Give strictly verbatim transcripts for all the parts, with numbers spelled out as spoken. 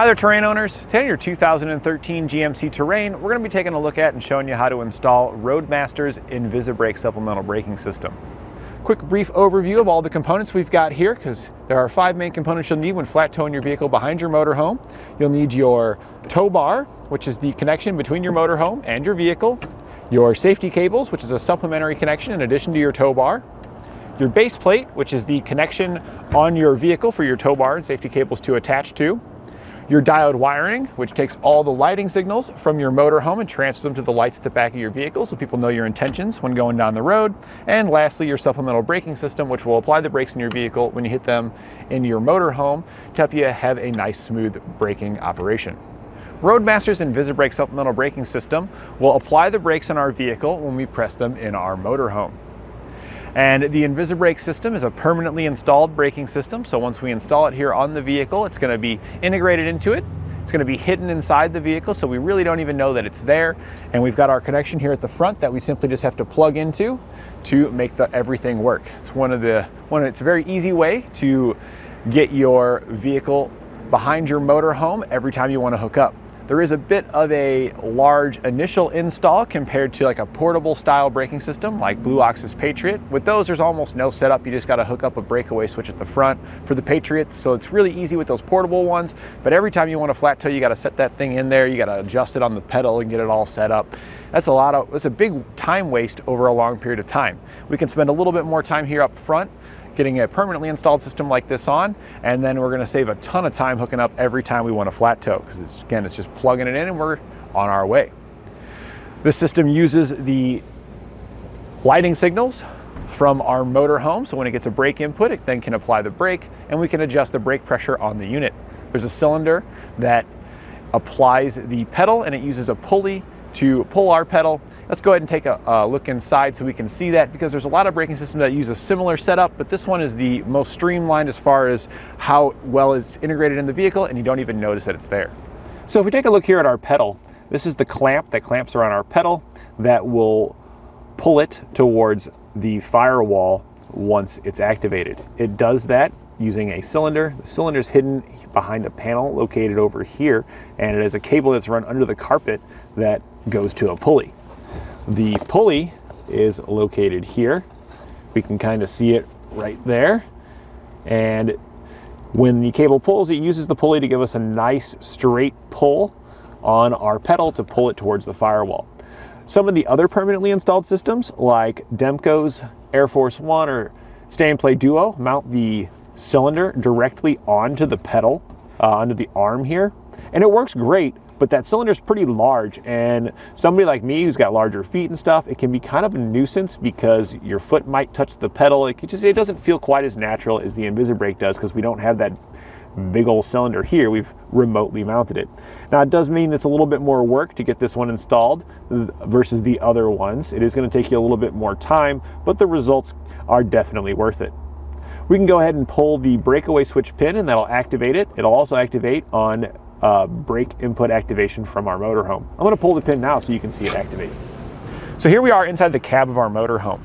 Hi there, terrain owners. Today in your two thousand thirteen G M C Terrain, we're going to be taking a look at and showing you how to install Roadmaster's InvisiBrake supplemental braking system. Quick brief overview of all the components we've got here, because there are five main components you'll need when flat towing your vehicle behind your motorhome. You'll need your tow bar, which is the connection between your motorhome and your vehicle, your safety cables, which is a supplementary connection in addition to your tow bar, your base plate, which is the connection on your vehicle for your tow bar and safety cables to attach to, your diode wiring, which takes all the lighting signals from your motorhome and transfers them to the lights at the back of your vehicle so people know your intentions when going down the road, and lastly your supplemental braking system, which will apply the brakes in your vehicle when you hit them in your motorhome to help you have a nice smooth braking operation. Roadmaster's InvisiBrake supplemental braking system will apply the brakes in our vehicle when we press them in our motorhome. And the InvisiBrake system is a permanently installed braking system, so once we install it here on the vehicle, it's going to be integrated into it. It's going to be hidden inside the vehicle, so we really don't even know that it's there. And we've got our connection here at the front that we simply just have to plug into to make the everything work. It's one of the one. It's a very easy way to get your vehicle behind your motorhome every time you want to hook up. There is a bit of a large initial install compared to like a portable style braking system like Blue Ox's Patriot. With those, there's almost no setup. You just got to hook up a breakaway switch at the front for the Patriots. So it's really easy with those portable ones. But every time you want to flat tow, you got to set that thing in there. You got to adjust it on the pedal and get it all set up. That's a lot of, that's a big time waste over a long period of time. We can spend a little bit more time here up front getting a permanently installed system like this on, and then we're going to save a ton of time hooking up every time we want to flat tow, because it's, again, it's just plugging it in and we're on our way. This system uses the lighting signals from our motorhome, so when it gets a brake input, it then can apply the brake, and we can adjust the brake pressure on the unit. There's a cylinder that applies the pedal, and it uses a pulley to pull our pedal. Let's go ahead and take a, a look inside so we can see that, because there's a lot of braking systems that use a similar setup, but this one is the most streamlined as far as how well it's integrated in the vehicle, and you don't even notice that it's there. So if we take a look here at our pedal, this is the clamp that clamps around our pedal that will pull it towards the firewall once it's activated. It does that using a cylinder. The cylinder is hidden behind a panel located over here, and it has a cable that's run under the carpet that goes to a pulley. The pulley is located here. We can kind of see it right there. And when the cable pulls, it uses the pulley to give us a nice straight pull on our pedal to pull it towards the firewall. Some of the other permanently installed systems, like Demco's Air Force One or Stay and Play Duo, mount the cylinder directly onto the pedal, uh, onto the arm here, and it works great, but that cylinder is pretty large, and somebody like me who's got larger feet and stuff, it can be kind of a nuisance because your foot might touch the pedal. It just, it doesn't feel quite as natural as the InvisiBrake does, because we don't have that big old cylinder here. We've remotely mounted it. Now, it does mean it's a little bit more work to get this one installed versus the other ones. It is going to take you a little bit more time, but the results are definitely worth it. We can go ahead and pull the breakaway switch pin, and that'll activate it. It'll also activate on uh, brake input activation from our motorhome. I'm going to pull the pin now so you can see it activate. So here we are inside the cab of our motorhome.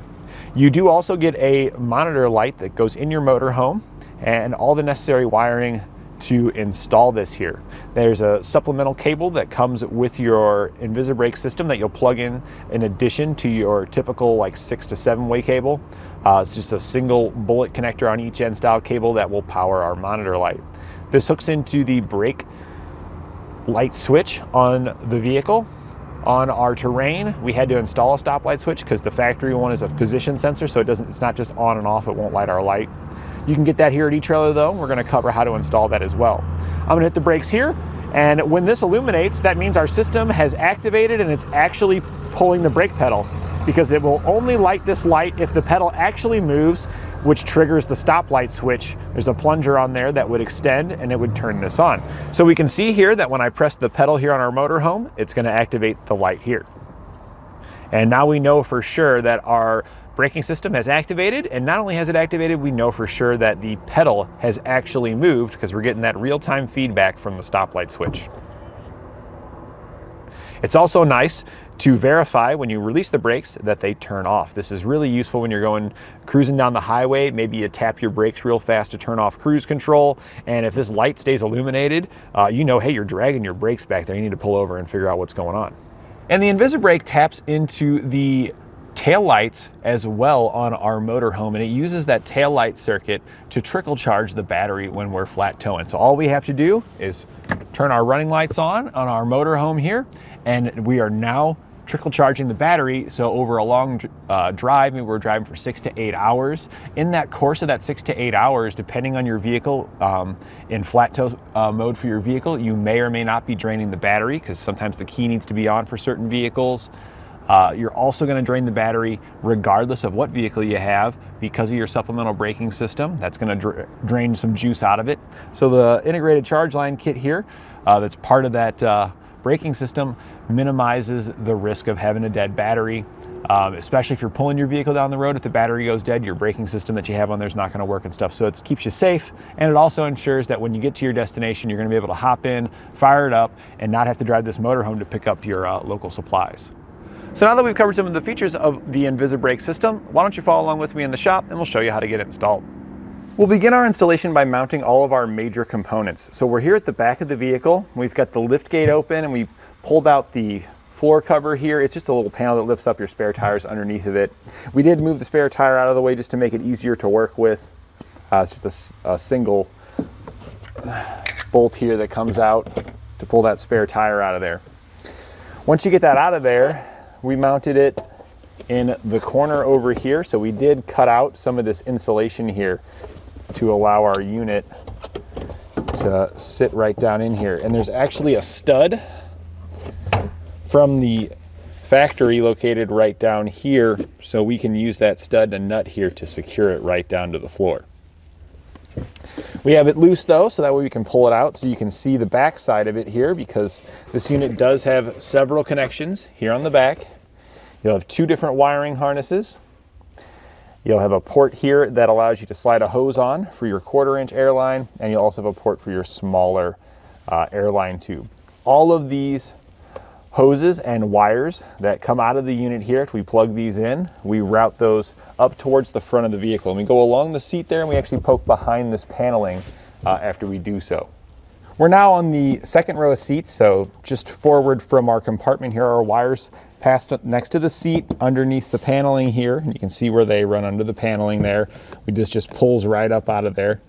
You do also get a monitor light that goes in your motorhome and all the necessary wiring to install this here. There's a supplemental cable that comes with your InvisiBrake system that you'll plug in in addition to your typical like six to seven way cable. Uh, it's just a single bullet connector on each end style cable that will power our monitor light. This hooks into the brake light switch on the vehicle. On our terrain, we had to install a stoplight switch because the factory one is a position sensor, so it doesn't, it's not just on and off, it won't light our light. You can get that here at eTrailer though. We're going to cover how to install that as well. I'm going to hit the brakes here, and when this illuminates, that means our system has activated and it's actually pulling the brake pedal, because it will only light this light if the pedal actually moves, which triggers the stoplight switch. There's a plunger on there that would extend and it would turn this on. So we can see here that when I press the pedal here on our motorhome, it's going to activate the light here. And now we know for sure that our braking system has activated, and not only has it activated, we know for sure that the pedal has actually moved because we're getting that real-time feedback from the stoplight switch. It's also nice to verify when you release the brakes that they turn off. This is really useful when you're going cruising down the highway. Maybe you tap your brakes real fast to turn off cruise control, and if this light stays illuminated, uh, you know, hey, you're dragging your brakes back there. You need to pull over and figure out what's going on. And the InvisiBrake taps into the tail lights as well on our motorhome, and it uses that tail light circuit to trickle charge the battery when we're flat towing. So all we have to do is turn our running lights on on our motorhome here, and we are now trickle charging the battery. So over a long uh, drive, maybe we're driving for six to eight hours. In that course of that six to eight hours, depending on your vehicle, um, in flat tow uh, mode for your vehicle, you may or may not be draining the battery, because sometimes the key needs to be on for certain vehicles. Uh, you're also going to drain the battery regardless of what vehicle you have because of your supplemental braking system. That's going to dra drain some juice out of it. So the integrated charge line kit here, uh, that's part of that uh, braking system, minimizes the risk of having a dead battery, um, especially if you're pulling your vehicle down the road. If the battery goes dead, your braking system that you have on there is not going to work and stuff. So it keeps you safe, and it also ensures that when you get to your destination, you're going to be able to hop in, fire it up, and not have to drive this motorhome to pick up your uh, local supplies. So now that we've covered some of the features of the InvisiBrake system, why don't you follow along with me in the shop and we'll show you how to get it installed. We'll begin our installation by mounting all of our major components. So we're here at the back of the vehicle. We've got the lift gate open and we pulled out the floor cover here. It's just a little panel that lifts up your spare tires underneath of it. We did move the spare tire out of the way just to make it easier to work with. Uh, it's just a, a single bolt here that comes out to pull that spare tire out of there. Once you get that out of there, we mounted it in the corner over here. So we did cut out some of this insulation here to allow our unit to sit right down in here. And there's actually a stud from the factory located right down here. So we can use that stud and nut here to secure it right down to the floor. We have it loose though, so that way we can pull it out so you can see the back side of it here, because this unit does have several connections here on the back. You'll have two different wiring harnesses. You'll have a port here that allows you to slide a hose on for your quarter inch airline, and you'll also have a port for your smaller uh, airline tube. All of these hoses and wires that come out of the unit here, if we plug these in, we route those up towards the front of the vehicle. And we go along the seat there and we actually poke behind this paneling uh, after we do so. We're now on the second row of seats, so just forward from our compartment here, our wires passed next to the seat underneath the paneling here. And you can see where they run under the paneling there. We just, just pulls right up out of there.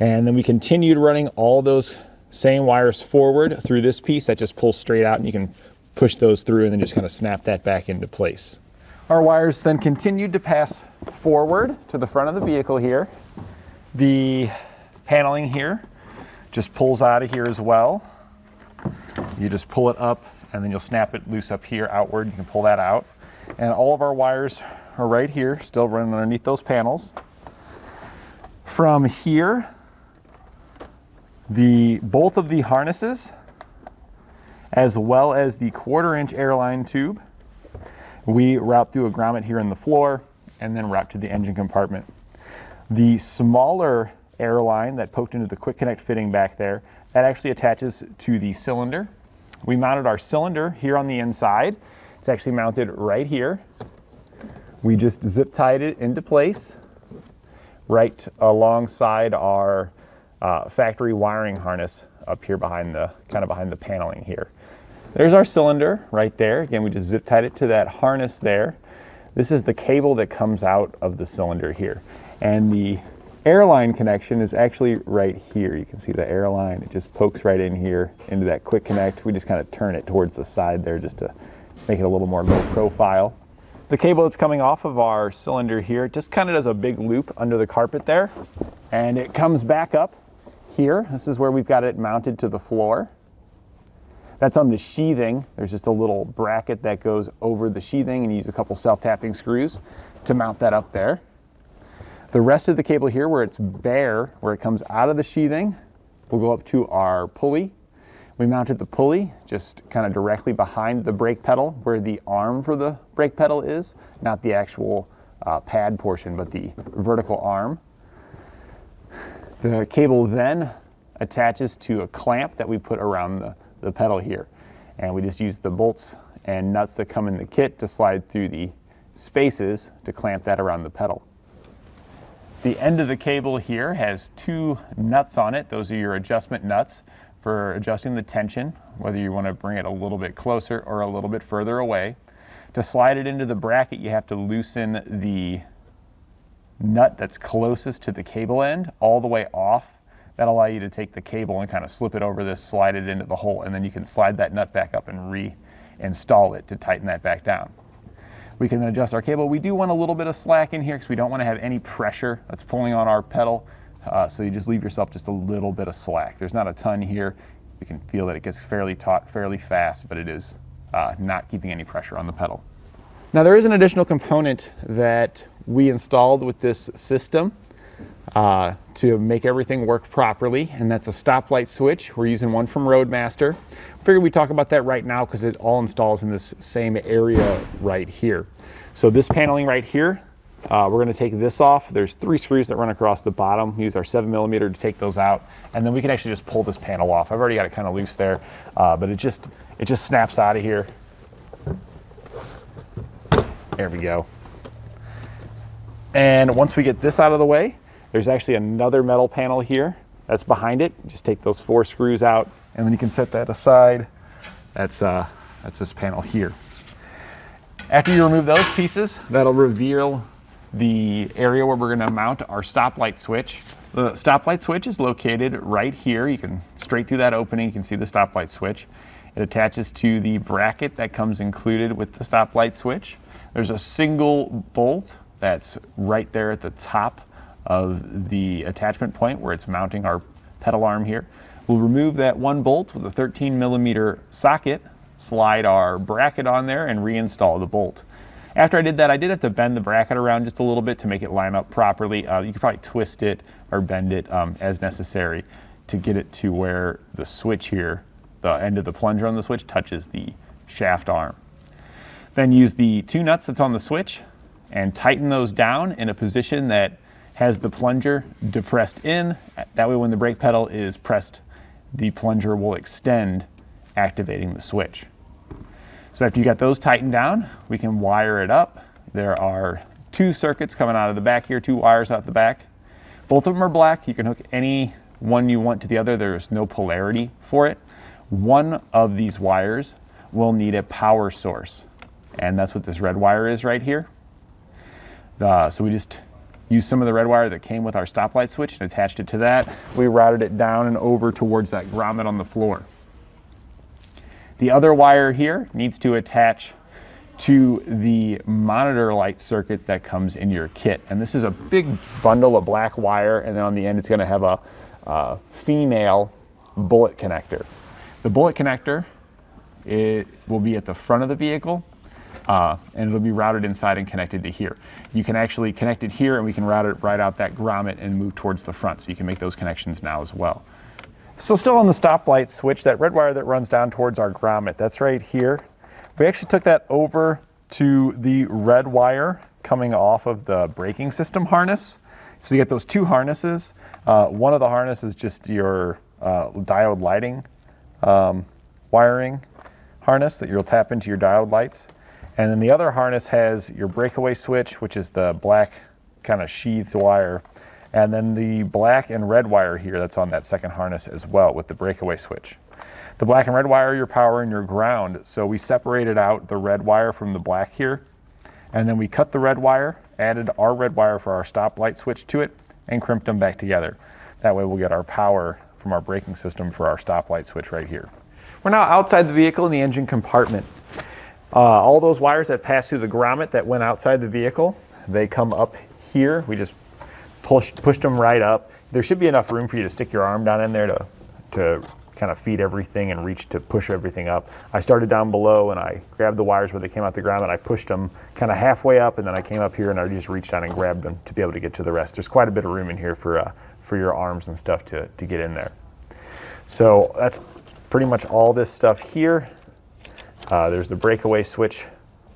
And then we continued running all those same wires forward through this piece that just pulls straight out, and you can push those through and then just kind of snap that back into place. Our wires then continued to pass forward to the front of the vehicle here. The paneling here just pulls out of here as well. You just pull it up and then you'll snap it loose up here outward. You can pull that out. And all of our wires are right here, still running underneath those panels. From here, the both of the harnesses, as well as the quarter inch airline tube, we route through a grommet here in the floor and then route to the engine compartment. The smaller airline that poked into the quick connect fitting back there, that actually attaches to the cylinder. We mounted our cylinder here on the inside. It's actually mounted right here. We just zip tied it into place right alongside our Uh, factory wiring harness up here behind the kind of behind the paneling here. There's our cylinder right there. Again, we just zip tied it to that harness there. This is the cable that comes out of the cylinder here, and the airline connection is actually right here. You can see the airline, it just pokes right in here into that quick connect. We just kind of turn it towards the side there just to make it a little more low profile. The cable that's coming off of our cylinder here just kind of does a big loop under the carpet there, and it comes back up here. This is where we've got it mounted to the floor. That's on the sheathing. There's just a little bracket that goes over the sheathing, and you use a couple self-tapping screws to mount that up there. The rest of the cable here where it's bare, where it comes out of the sheathing, we'll go up to our pulley. We mounted the pulley just kind of directly behind the brake pedal where the arm for the brake pedal is, not the actual uh, pad portion, but the vertical arm. The cable then attaches to a clamp that we put around the, the pedal here, and we just use the bolts and nuts that come in the kit to slide through the spaces to clamp that around the pedal. The end of the cable here has two nuts on it. Those are your adjustment nuts for adjusting the tension, whether you want to bring it a little bit closer or a little bit further away. To slide it into the bracket, you have to loosen the nut that's closest to the cable end all the way off. That'll allow you to take the cable and kind of slip it over this, slide it into the hole, and then you can slide that nut back up and reinstall it to tighten that back down. We can then adjust our cable. We do want a little bit of slack in here because we don't want to have any pressure that's pulling on our pedal. Uh, so you just leave yourself just a little bit of slack. There's not a ton here. You can feel that it gets fairly taut, fairly fast, but it is uh, not keeping any pressure on the pedal. Now there is an additional component that we installed with this system uh, to make everything work properly, and that's a stoplight switch. We're using one from Roadmaster. I figured we'd talk about that right now because it all installs in this same area right here. So this paneling right here, uh, we're going to take this off. There's three screws that run across the bottom. We use our seven millimeter to take those out, and then we can actually just pull this panel off. I've already got it kind of loose there, uh, but it just it just snaps out of here. There we go. And once we get this out of the way, there's actually another metal panel here that's behind it. Just take those four screws out, and then you can set that aside. That's, uh, that's this panel here. After you remove those pieces, that'll reveal the area where we're gonna mount our stoplight switch. The stoplight switch is located right here. You can, straight through that opening, you can see the stoplight switch. It attaches to the bracket that comes included with the stoplight switch. There's a single bolt that's right there at the top of the attachment point where it's mounting our pedal arm here. We'll remove that one bolt with a thirteen millimeter socket, slide our bracket on there, and reinstall the bolt. After I did that, I did have to bend the bracket around just a little bit to make it line up properly. Uh, you could probably twist it or bend it um, as necessary to get it to where the switch here, the end of the plunger on the switch, touches the shaft arm. Then use the two nuts that's on the switch and tighten those down in a position that has the plunger depressed in. That way when the brake pedal is pressed, the plunger will extend, activating the switch. So after you got those tightened down, we can wire it up. There are two circuits coming out of the back here, two wires out the back. Both of them are black. You can hook any one you want to the other. There's no polarity for it. One of these wires will need a power source, and that's what this red wire is right here. Uh, so we just used some of the red wire that came with our stoplight switch and attached it to that. We routed it down and over towards that grommet on the floor. The other wire here needs to attach to the monitor light circuit that comes in your kit. And this is a big bundle of black wire, and then on the end it's going to have a uh, female bullet connector. The bullet connector, it will be at the front of the vehicle. Uh, and it'll be routed inside and connected to here. You can actually connect it here, and we can route it right out that grommet and move towards the front, so you can make those connections now as well. So still on the stoplight switch, that red wire that runs down towards our grommet, that's right here. We actually took that over to the red wire coming off of the braking system harness. So you get those two harnesses. Uh, one of the harnesses is just your uh, diode lighting um, wiring harness that you'll tap into your diode lights. And then the other harness has your breakaway switch, which is the black kind of sheathed wire, and then the black and red wire here that's on that second harness as well with the breakaway switch. The black and red wire are your power and your ground, so we separated out the red wire from the black here, and then we cut the red wire, added our red wire for our stoplight switch to it, and crimped them back together. That way we'll get our power from our braking system for our stoplight switch right here. We're now outside the vehicle in the engine compartment. Uh, all those wires that pass through the grommet that went outside the vehicle, they come up here. We just push, pushed them right up. There should be enough room for you to stick your arm down in there to, to kind of feed everything and reach to push everything up. I started down below, and I grabbed the wires where they came out the grommet. I pushed them kind of halfway up, and then I came up here, and I just reached down and grabbed them to be able to get to the rest. There's quite a bit of room in here for, uh, for your arms and stuff to, to get in there. So that's pretty much all this stuff here. Uh, there's the breakaway switch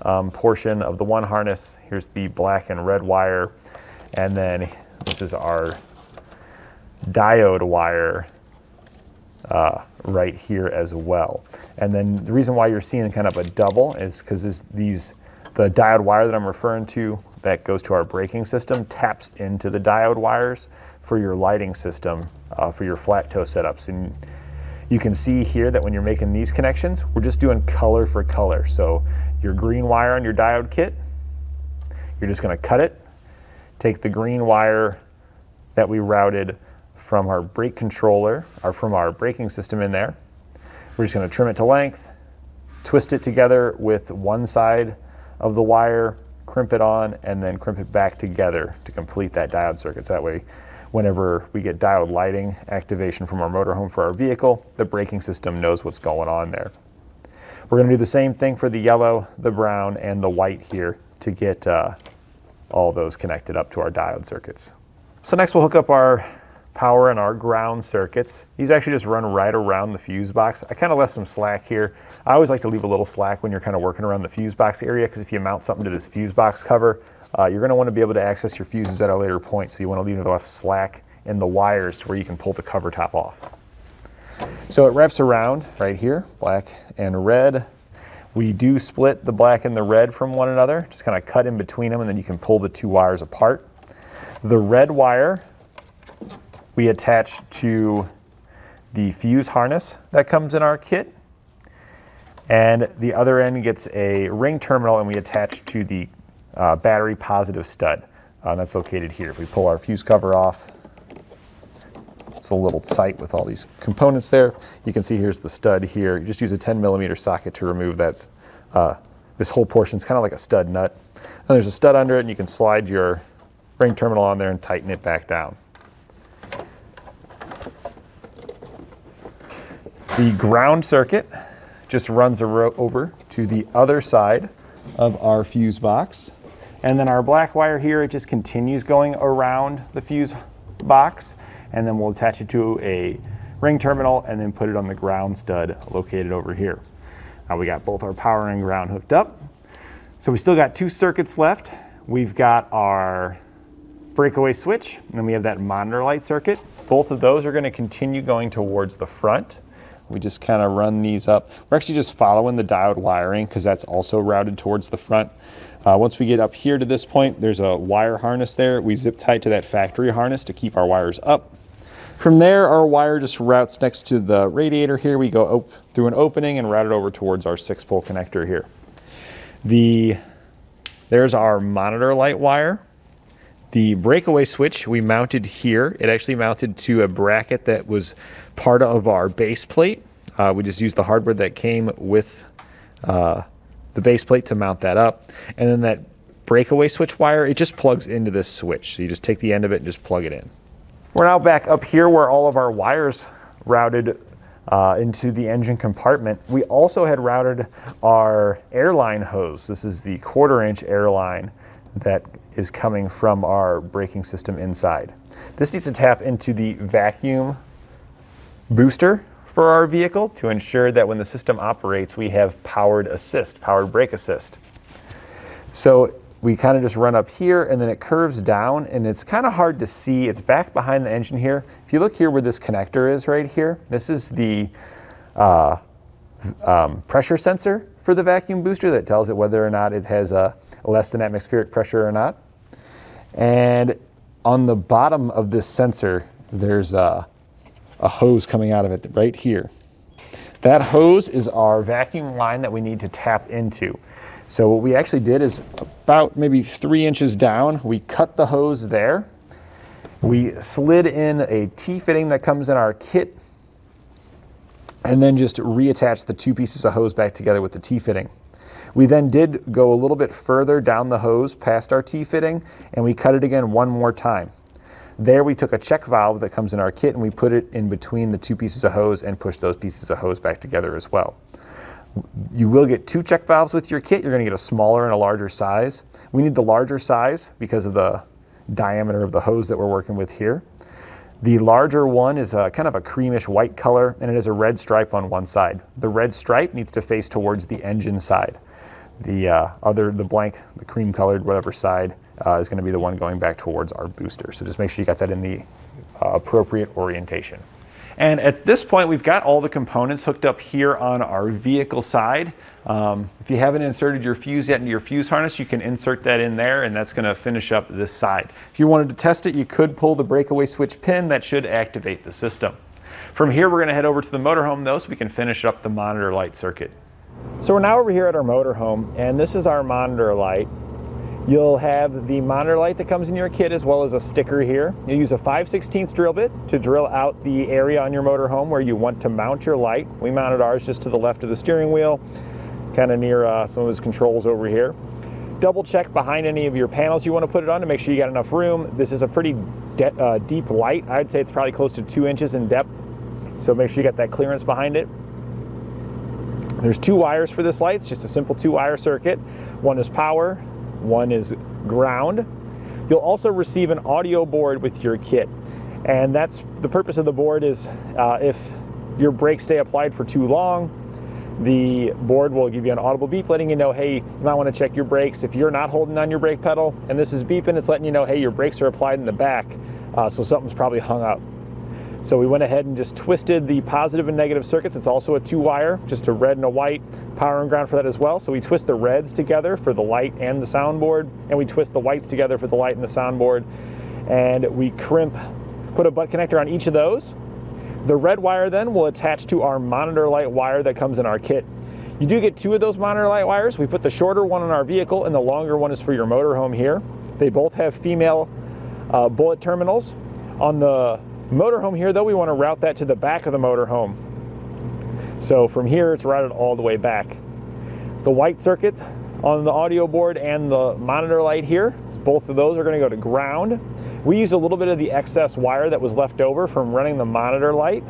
um, portion of the one harness. Here's the black and red wire. And then this is our diode wire uh, right here as well. And then the reason why you're seeing kind of a double is because these the diode wire that I'm referring to that goes to our braking system taps into the diode wires for your lighting system, uh, for your flat toe setups. And you can see here that when you're making these connections, we're just doing color for color. So your green wire on your diode kit, you're just gonna cut it, take the green wire that we routed from our brake controller, or from our braking system in there. We're just gonna trim it to length, twist it together with one side of the wire, crimp it on, and then crimp it back together to complete that diode circuit. So that way, whenever we get diode lighting activation from our motorhome for our vehicle, the braking system knows what's going on there. We're gonna do the same thing for the yellow, the brown, and the white here to get uh, all those connected up to our diode circuits. So next we'll hook up our power and our ground circuits. These actually just run right around the fuse box. I kind of left some slack here. I always like to leave a little slack when you're kind of working around the fuse box area, because if you mount something to this fuse box cover, uh, you're gonna wanna be able to access your fuses at a later point. So you wanna leave enough slack in the wires to where you can pull the cover top off. So it wraps around right here, black and red. We do split the black and the red from one another, just kind of cut in between them, and then you can pull the two wires apart. The red wire we attach to the fuse harness that comes in our kit, and the other end gets a ring terminal and we attach to the uh, battery positive stud. Uh, that's located here. If we pull our fuse cover off, it's a little tight with all these components there. You can see here's the stud here. You just use a ten millimeter socket to remove that. Uh, this whole portion is kind of like a stud nut. And there's a stud under it, and you can slide your ring terminal on there and tighten it back down. The ground circuit just runs over to the other side of our fuse box. And then our black wire here, it just continues going around the fuse box. And then we'll attach it to a ring terminal and then put it on the ground stud located over here. Now we got both our power and ground hooked up. So we still got two circuits left. We've got our breakaway switch, and then we have that monitor light circuit. Both of those are gonna continue going towards the front. We just kind of run these up. We're actually just following the diode wiring because that's also routed towards the front. Uh, once we get up here to this point, there's a wire harness there. We zip tie to that factory harness to keep our wires up. From there, our wire just routes next to the radiator here. We go op through an opening and route it over towards our six pole connector here. The, there's our monitor light wire. The breakaway switch we mounted here. It actually mounted to a bracket that was part of our base plate. Uh, we just used the hardware that came with uh, the base plate to mount that up. And then that breakaway switch wire, it just plugs into this switch. So you just take the end of it and just plug it in. We're now back up here where all of our wires routed uh, into the engine compartment. We also had routed our airline hose. This is the quarter inch airline that is coming from our braking system inside. This needs to tap into the vacuum booster for our vehicle to ensure that when the system operates, we have powered assist, powered brake assist. So we kind of just run up here and then it curves down, and it's kind of hard to see. It's back behind the engine here. If you look here where this connector is right here, this is the uh, um, pressure sensor for the vacuum booster that tells it whether or not it has a less than atmospheric pressure or not. And on the bottom of this sensor, there's a, a hose coming out of it right here. That hose is our vacuum line that we need to tap into. So what we actually did is about maybe three inches down, we cut the hose there. We slid in a T-fitting that comes in our kit, and then just reattached the two pieces of hose back together with the T-fitting. We then did go a little bit further down the hose past our T-fitting, and we cut it again one more time. There we took a check valve that comes in our kit and we put it in between the two pieces of hose and pushed those pieces of hose back together as well. You will get two check valves with your kit. You're gonna get a smaller and a larger size. We need the larger size because of the diameter of the hose that we're working with here. The larger one is a kind of a creamish white color, and it has a red stripe on one side. The red stripe needs to face towards the engine side. The uh, other, the blank, the cream colored, whatever side uh, is gonna be the one going back towards our booster. So just make sure you got that in the uh, appropriate orientation. And at this point, we've got all the components hooked up here on our vehicle side. Um, if you haven't inserted your fuse yet into your fuse harness, you can insert that in there, and that's going to finish up this side. If you wanted to test it, you could pull the breakaway switch pin. That should activate the system. From here, we're going to head over to the motorhome, though, so we can finish up the monitor light circuit. So we're now over here at our motorhome, and this is our monitor light. You'll have the monitor light that comes in your kit as well as a sticker here. You'll use a five sixteenths drill bit to drill out the area on your motorhome where you want to mount your light. We mounted ours just to the left of the steering wheel, kind of near uh, some of those controls over here. Double check behind any of your panels you want to put it on to make sure you got enough room. This is a pretty de uh, deep light. I'd say it's probably close to two inches in depth, so make sure you got that clearance behind it. There's two wires for this light. It's just a simple two wire circuit. One is power, one is ground. You'll also receive an audio board with your kit, and that's the purpose of the board is uh, if your brakes stay applied for too long, the board will give you an audible beep letting you know, hey, you might want to check your brakes if you're not holding on your brake pedal, and this is beeping, it's letting you know, hey, your brakes are applied in the back, uh, so something's probably hung up. So we went ahead and just twisted the positive and negative circuits. It's also a two wire, just a red and a white, power and ground for that as well. So we twist the reds together for the light and the soundboard, and we twist the whites together for the light and the soundboard. And we crimp, put a butt connector on each of those. The red wire then will attach to our monitor light wire that comes in our kit. You do get two of those monitor light wires. We put the shorter one on our vehicle and the longer one is for your motorhome here. They both have female uh, bullet terminals. On the motorhome here, though, we want to route that to the back of the motorhome. So from here, it's routed all the way back. The white circuit on the audio board and the monitor light here, both of those are going to go to ground. We used a little bit of the excess wire that was left over from running the monitor light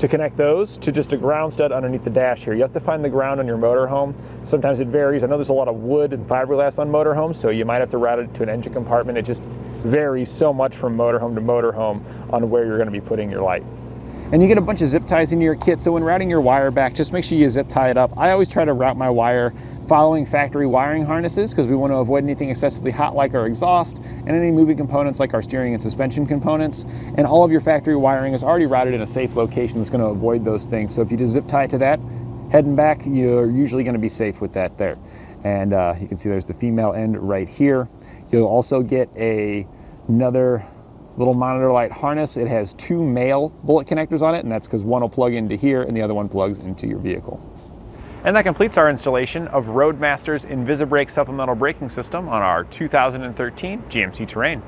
to connect those to just a ground stud underneath the dash here. You have to find the ground on your motorhome. Sometimes it varies. I know there's a lot of wood and fiberglass on motorhomes, so you might have to route it to an engine compartment. It just varies so much from motorhome to motorhome on where you're going to be putting your light. And you get a bunch of zip ties in your kit, so when routing your wire back, just make sure you zip tie it up. I always try to route my wire following factory wiring harnesses because we want to avoid anything excessively hot like our exhaust and any moving components like our steering and suspension components. And all of your factory wiring is already routed in a safe location that's going to avoid those things. So if you just zip tie to that, heading back, you're usually going to be safe with that there. And uh, you can see there's the female end right here. You'll also get a, another little monitor light harness. It has two male bullet connectors on it, and that's because one will plug into here and the other one plugs into your vehicle. And that completes our installation of Roadmaster's InvisiBrake supplemental braking system on our two thousand thirteen G M C Terrain.